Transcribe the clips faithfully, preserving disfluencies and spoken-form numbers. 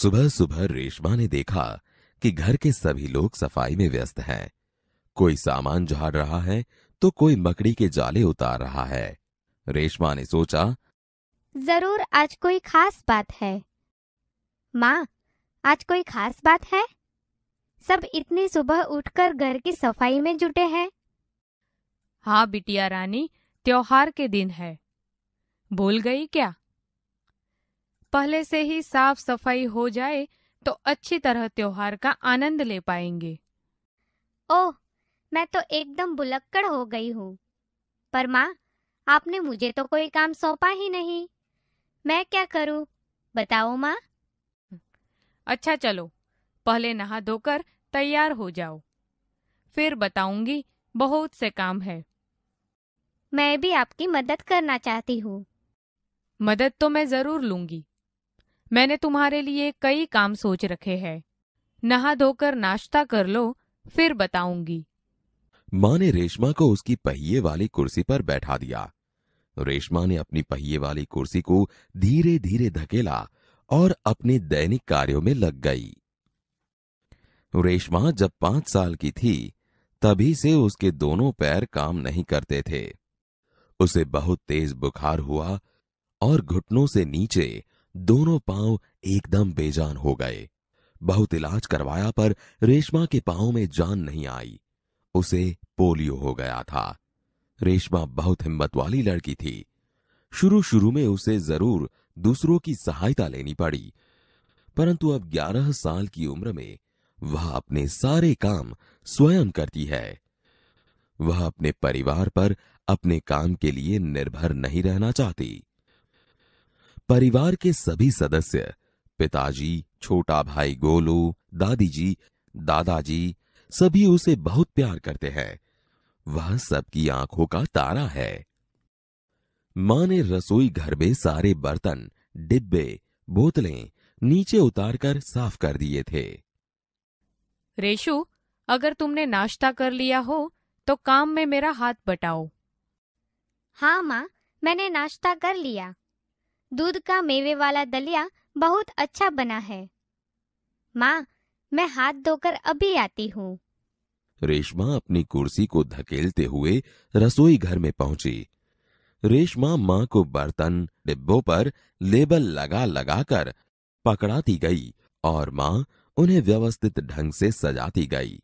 सुबह सुबह रेशमा ने देखा कि घर के सभी लोग सफाई में व्यस्त हैं। कोई सामान झाड़ रहा है तो कोई मकड़ी के जाले उतार रहा है। रेशमा ने सोचा, जरूर आज कोई खास बात है। माँ, आज कोई खास बात है? सब इतनी सुबह उठकर घर की सफाई में जुटे हैं। हाँ बिटिया रानी, त्योहार के दिन है। भूल गई क्या? पहले से ही साफ सफाई हो जाए तो अच्छी तरह त्योहार का आनंद ले पाएंगे। ओह, मैं तो एकदम भुलक्कड़ हो गई हूँ। पर माँ, आपने मुझे तो कोई काम सौंपा ही नहीं। मैं क्या करूँ, बताओ माँ। अच्छा चलो, पहले नहा धोकर तैयार हो जाओ, फिर बताऊंगी, बहुत से काम है। मैं भी आपकी मदद करना चाहती हूँ। मदद तो मैं जरूर लूंगी। मैंने तुम्हारे लिए कई काम सोच रखे हैं। नहा धोकर नाश्ता कर लो, फिर बताऊंगी। माँ ने रेशमा को उसकी पहिए वाली कुर्सी पर बैठा दिया। रेशमा ने अपनी पहिए वाली कुर्सी को धीरे धीरे धकेला और अपने दैनिक कार्यों में लग गई। रेशमा जब पांच साल की थी तभी से उसके दोनों पैर काम नहीं करते थे। उसे बहुत तेज बुखार हुआ और घुटनों से नीचे दोनों पांव एकदम बेजान हो गए। बहुत इलाज करवाया पर रेशमा के पांव में जान नहीं आई। उसे पोलियो हो गया था। रेशमा बहुत हिम्मत वाली लड़की थी। शुरू शुरू में उसे जरूर दूसरों की सहायता लेनी पड़ी, परंतु अब ग्यारह साल की उम्र में वह अपने सारे काम स्वयं करती है। वह अपने परिवार पर अपने काम के लिए निर्भर नहीं रहना चाहती। परिवार के सभी सदस्य, पिताजी, छोटा भाई गोलू, दादी जी, दादाजी, सभी उसे बहुत प्यार करते हैं। वह सबकी आंखों का तारा है। मां ने रसोई घर में सारे बर्तन, डिब्बे, बोतलें नीचे उतारकर साफ कर दिए थे। रेशु, अगर तुमने नाश्ता कर लिया हो तो काम में मेरा हाथ बटाओ। हाँ माँ, मैंने नाश्ता कर लिया। दूध का मेवे वाला दलिया बहुत अच्छा बना है। माँ, मैं हाथ धोकर अभी आती हूँ। रेशमा अपनी कुर्सी को धकेलते हुए रसोई घर में पहुंची। रेशमा माँ को बर्तन, डिब्बों पर लेबल लगा लगा कर पकड़ाती गई और माँ उन्हें व्यवस्थित ढंग से सजाती गई।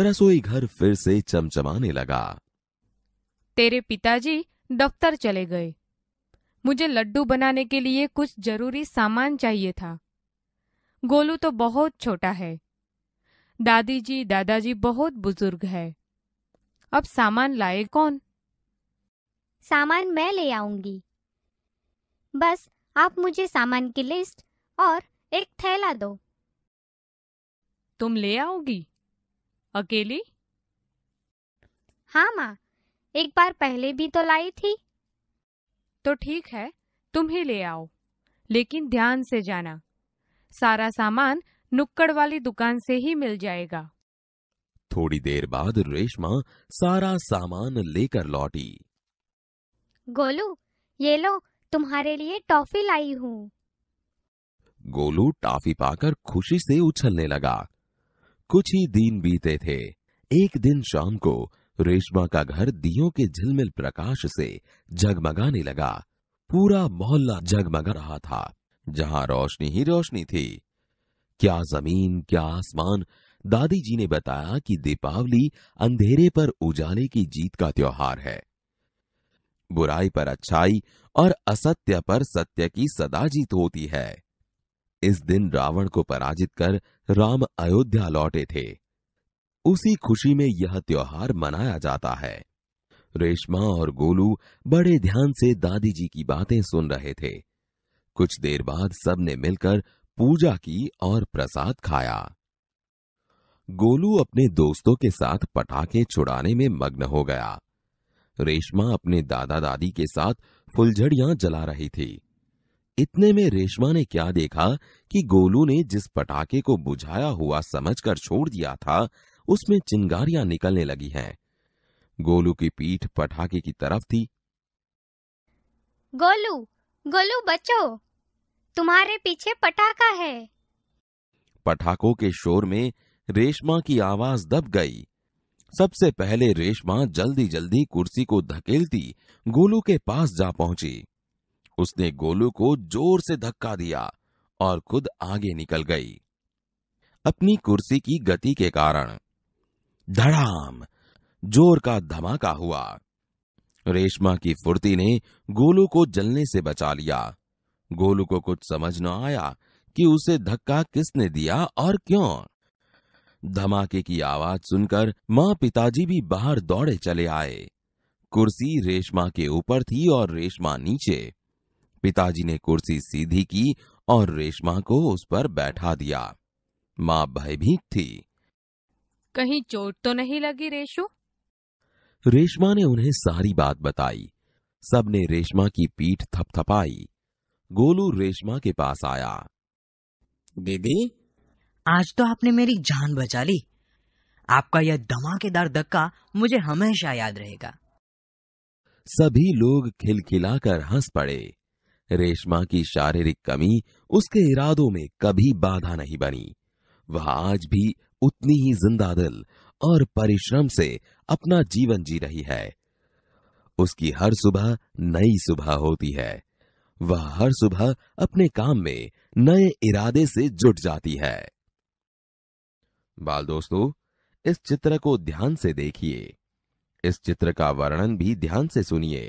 रसोई घर फिर से चमचमाने लगा। तेरे पिताजी दफ्तर चले गए। मुझे लड्डू बनाने के लिए कुछ जरूरी सामान चाहिए था। गोलू तो बहुत छोटा है। दादी जी, दादाजी बहुत बुजुर्ग है। अब सामान लाए कौन? सामान मैं ले आऊंगी। बस आप मुझे सामान की लिस्ट और एक थैला दो। तुम ले आओगी? अकेली? हाँ माँ, एक बार पहले भी तो लाई थी। तो ठीक है, तुम ही ले आओ, लेकिन ध्यान से जाना। सारा सामान नुक्कड़ वाली दुकान से ही मिल जाएगा। थोड़ी देर बाद रेशमा सारा सामान लेकर लौटी। गोलू, ये लो, तुम्हारे लिए टॉफी लाई हूँ। गोलू टॉफी पाकर खुशी से उछलने लगा। कुछ ही दिन बीते थे। एक दिन शाम को रेशमा का घर दियों के झिलमिल प्रकाश से जगमगाने लगा। पूरा मोहल्ला जगमगा रहा था, जहां रोशनी ही रोशनी थी। क्या जमीन, क्या आसमान। दादी जी ने बताया कि दीपावली अंधेरे पर उजाले की जीत का त्योहार है। बुराई पर अच्छाई और असत्य पर सत्य की सदा जीत होती है। इस दिन रावण को पराजित कर राम अयोध्या लौटे थे। उसी खुशी में यह त्योहार मनाया जाता है। रेशमा और गोलू बड़े ध्यान से दादी जी की बातें सुन रहे थे। कुछ देर बाद सबने मिलकर पूजा की और प्रसाद खाया। गोलू अपने दोस्तों के साथ पटाखे छुड़ाने में मग्न हो गया। रेशमा अपने दादा दादी के साथ फुलझड़ियां जला रही थी। इतने में रेशमा ने क्या देखा कि गोलू ने जिस पटाखे को बुझाया हुआ समझकर छोड़ दिया था, उसमें चिंगारियां निकलने लगी हैं। गोलू की पीठ पटाखे की तरफ थी। गोलू, गोलू बचो, तुम्हारे पीछे पटाखा है। पटाखों के शोर में रेशमा की आवाज दब गई। सबसे पहले रेशमा जल्दी जल्दी कुर्सी को धकेलती गोलू के पास जा पहुंची। उसने गोलू को जोर से धक्का दिया और खुद आगे निकल गई अपनी कुर्सी की गति के कारण। धड़ाम! जोर का धमाका हुआ। रेशमा की फुर्ती ने गोलू को जलने से बचा लिया। गोलू को कुछ समझ न आया कि उसे धक्का किसने दिया और क्यों। धमाके की आवाज सुनकर माँ पिताजी भी बाहर दौड़े चले आए। कुर्सी रेशमा के ऊपर थी और रेशमा नीचे। पिताजी ने कुर्सी सीधी की और रेशमा को उस पर बैठा दिया। माँ भयभीत थी। कहीं चोट तो नहीं लगी रेशू? रेशमा ने उन्हें सारी बात बताई। सबने रेशमा की पीठ थपथपाई। गोलू रेशमा के पास आया। दीदी, आज तो आपने मेरी जान बचा ली। आपका यह धमाकेदार धक्का मुझे हमेशा याद रहेगा। सभी लोग खिलखिलाकर हंस पड़े। रेशमा की शारीरिक कमी उसके इरादों में कभी बाधा नहीं बनी। वह आज भी उतनी ही जिंदा दिल और परिश्रम से अपना जीवन जी रही है। उसकी हर सुबह नई सुबह होती है। वह हर सुबह अपने काम में नए इरादे से जुट जाती है। बाल दोस्तों, इस चित्र को ध्यान से देखिए। इस चित्र का वर्णन भी ध्यान से सुनिए।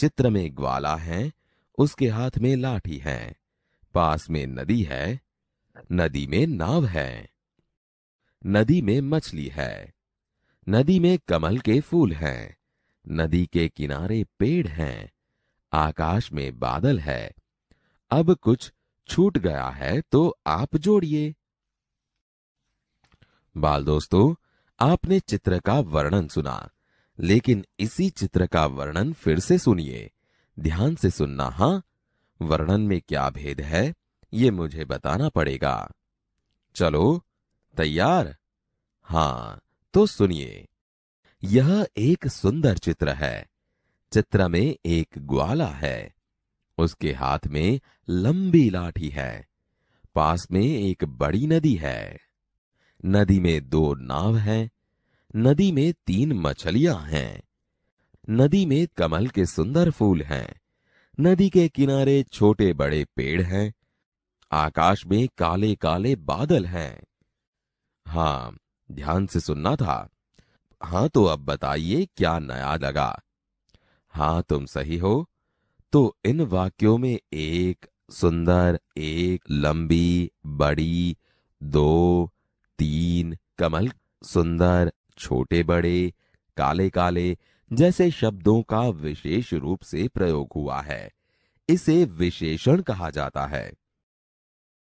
चित्र में ग्वाला है, उसके हाथ में लाठी है। पास में नदी है, नदी में नाव है। नदी में मछली है। नदी में कमल के फूल हैं। नदी के किनारे पेड़ हैं। आकाश में बादल है। अब कुछ छूट गया है तो आप जोड़िए। बाल दोस्तों, आपने चित्र का वर्णन सुना, लेकिन इसी चित्र का वर्णन फिर से सुनिए। ध्यान से सुनना, हाँ। वर्णन में क्या भेद है ये मुझे बताना पड़ेगा। चलो, तैयार? हाँ, तो सुनिए। यह एक सुंदर चित्र है। चित्र में एक ग्वाला है। उसके हाथ में लंबी लाठी है। पास में एक बड़ी नदी है। नदी में दो नाव हैं। नदी में तीन मछलियां हैं। नदी में कमल के सुंदर फूल हैं। नदी के किनारे छोटे बड़े पेड़ हैं। आकाश में काले काले बादल हैं। हाँ, ध्यान से सुनना था। हाँ, तो अब बताइए क्या नया लगा। हाँ, तुम सही हो। तो इन वाक्यों में एक सुंदर, एक लंबी, बड़ी, दो, तीन, कमल, सुंदर, छोटे बड़े, काले काले जैसे शब्दों का विशेष रूप से प्रयोग हुआ है। इसे विशेषण कहा जाता है।